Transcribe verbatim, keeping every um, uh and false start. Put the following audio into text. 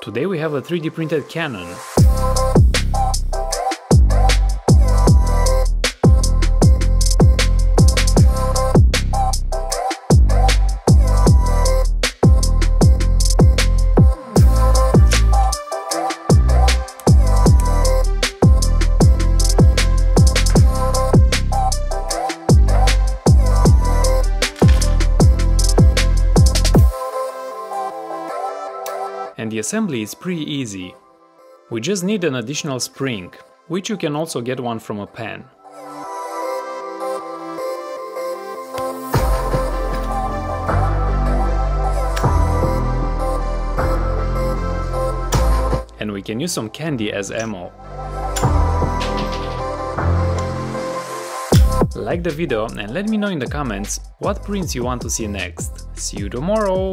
Today we have a three D printed cannon. And the assembly is pretty easy. We just need an additional spring, which you can also get one from a pen. And we can use some candy as ammo. Like the video and let me know in the comments what prints you want to see next. See you tomorrow!